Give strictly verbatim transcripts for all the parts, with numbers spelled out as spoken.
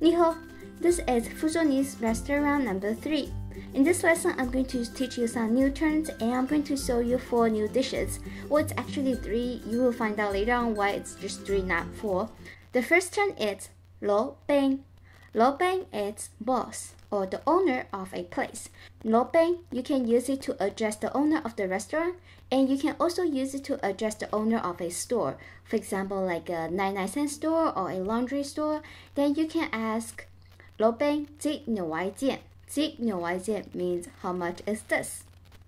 Ni hao, this is Fuzhounese restaurant number three. In this lesson, I'm going to teach you some new terms and I'm going to show you four new dishes. Well, it's actually three. You will find out later on why it's just three, not four. The first term is Lo peng. Lo peng is boss or the owner of a place. Lo peng, you can use it to address the owner of the restaurant, and you can also use it to address the owner of a store. For example, like a ninety-nine cent store or a laundry store, then you can ask Lo peng ji niu wai jian. Ji niu wai jian means how much is this?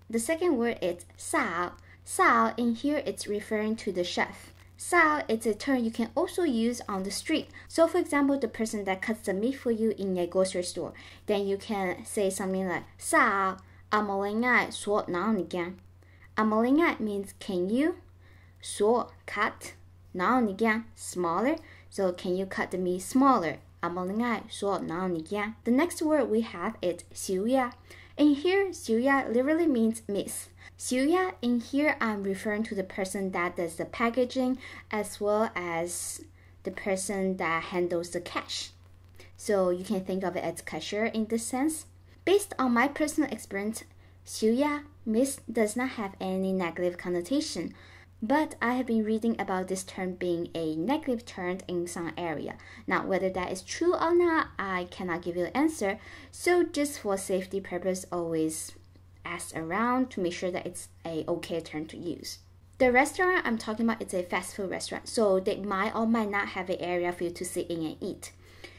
The second word is Sao. Sao in here it's referring to the chef. Sao is a term you can also use on the street. So for example, the person that cuts the meat for you in a grocery store, then you can say something like Sao, amolingai suo nao nigan. Amolingai means can you, suo cut, nao nigan smaller. So can you cut the meat smaller? Amolingai suo nao nigan. The next word we have is xiuya. In here, xiuya literally means miss. Xiuya in here, I'm referring to the person that does the packaging as well as the person that handles the cash. So you can think of it as cashier in this sense. Based on my personal experience, xiuya, miss, does not have any negative connotation. But I have been reading about this term being a negative term in some area. Now, whether that is true or not, I cannot give you an answer. So just for safety purpose, always ask around to make sure that it's a okay term to use. The restaurant I'm talking about is a fast food restaurant. So they might or might not have an area for you to sit in and eat.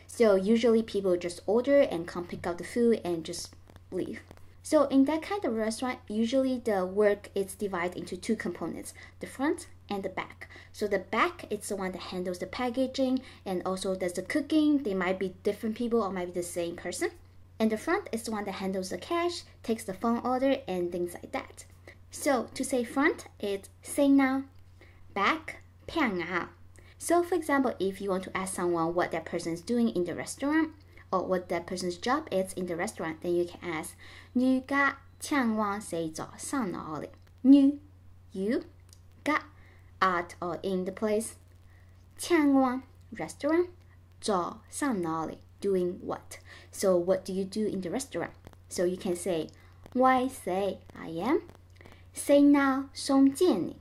So usually people just order and come pick up the food and just leave. So in that kind of restaurant, usually the work is divided into two components, the front and the back. So the back is the one that handles the packaging and also does the cooking. They might be different people or might be the same person. And the front is the one that handles the cash, takes the phone order and things like that. So to say front, it's say now, back, piang ao. So for example, if you want to ask someone what that person is doing in the restaurant, or what that person's job is in the restaurant, then you can ask Nu ga qiang wang say zao sang na oli. Nu, you, ga, at or in the place, qiang wang, restaurant, zao sang na oli, doing what. So what do you do in the restaurant? So you can say why say I am, say now song jian ni,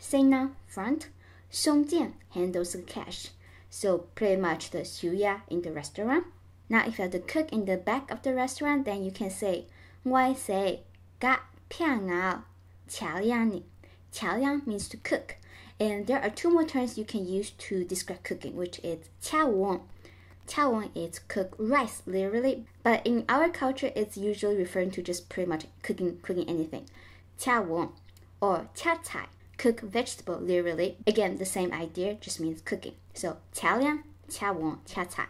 say now front, song jian handles the cash. So pretty much the xiuya in the restaurant. Now, if you are the cook in the back of the restaurant, then you can say why say ga piang ao qiao yang ni. Qiao yang means to cook, and there are two more terms you can use to describe cooking, which is qiao wong. Qiao wong is cook rice, literally, but in our culture, it's usually referring to just pretty much cooking, cooking anything. Qiao wong or qiao cai, cook vegetable, literally. Again, the same idea, just means cooking. So qiao yang, qiao wong, qiao cai.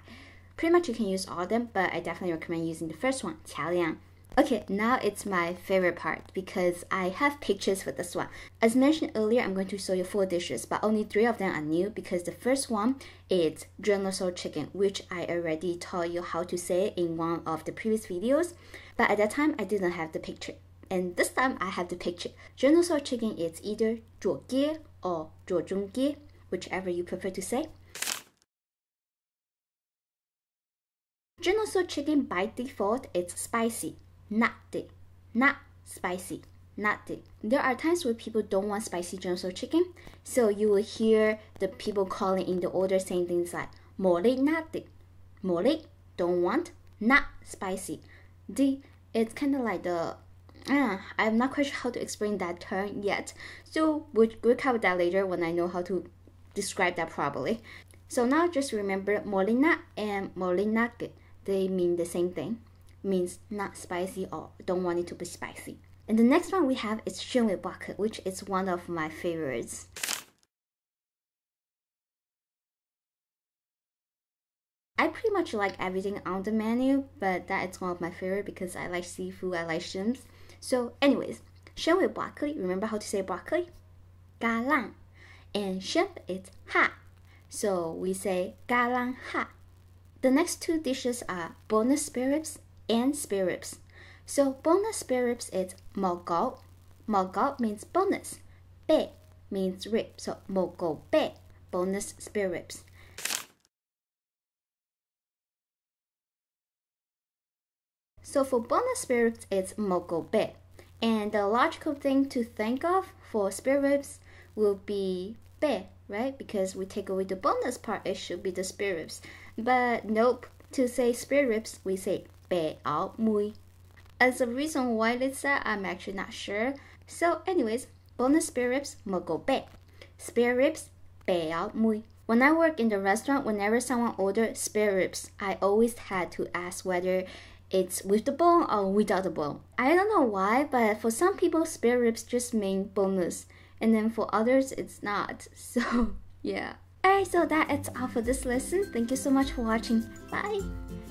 Pretty much you can use all of them, but I definitely recommend using the first one, qiao yang. Okay, now it's my favorite part because I have pictures for this one. As mentioned earlier, I'm going to show you four dishes, but only three of them are new because the first one is General Tso's Chicken, which I already taught you how to say in one of the previous videos, but at that time I didn't have the picture. And this time I have the picture. General Tso's Chicken is either Jo Jung Gye or Jo Jung Gye, whichever you prefer to say. General Tso's Chicken by default it's spicy, natty, not spicy, natty. There are times where people don't want spicy General Tso's Chicken, so you will hear the people calling in the order saying things like mori natty, mori don't want, not spicy. D it's kind of like the uh, I'm not quite sure how to explain that term yet, so we'll, we'll cover that later when I know how to describe that properly. So now just remember mori na and mori nage. They mean the same thing, means not spicy or don't want it to be spicy. And the next one we have is shimwi, which is one of my favorites. I pretty much like everything on the menu, but that is one of my favorite because I like seafood, I like shims. So anyways, shimwi broccoli, remember how to say broccoli? Garang. And shrimp is ha. So we say garang ha. The next two dishes are boneless spare ribs and spare ribs. So boneless spare ribs is Mo Gao. Mo Gao means boneless. Bè means rib. So Mo Gao bè, boneless spare ribs. So for bonus spirits, it's mokobe. And the logical thing to think of for spirits will be bè, right? Because we take away the bonus part, it should be the spirits. But nope, to say spirits, we say bè ao mùi. As a reason why it's that, I'm actually not sure. So anyways, bonus spirits, mokobe. Spare ribs, bè ao mùi. When I work in the restaurant, whenever someone orders spare ribs, I always had to ask whether it's with the bone or without the bone. I don't know why, but for some people, spare ribs just mean boneless, and then for others, it's not. So yeah. Alright, so that is all for this lesson. Thank you so much for watching. Bye!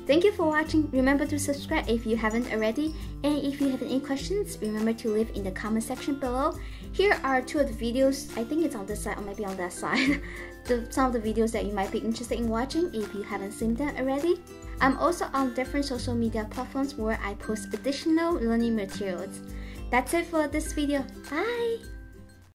Thank you for watching. Remember to subscribe if you haven't already. And if you have any questions, remember to leave in the comment section below. Here are two of the videos. I think it's on this side or maybe on that side. the, some of the videos that you might be interested in watching if you haven't seen them already. I'm also on different social media platforms where I post additional learning materials. That's it for this video. Bye!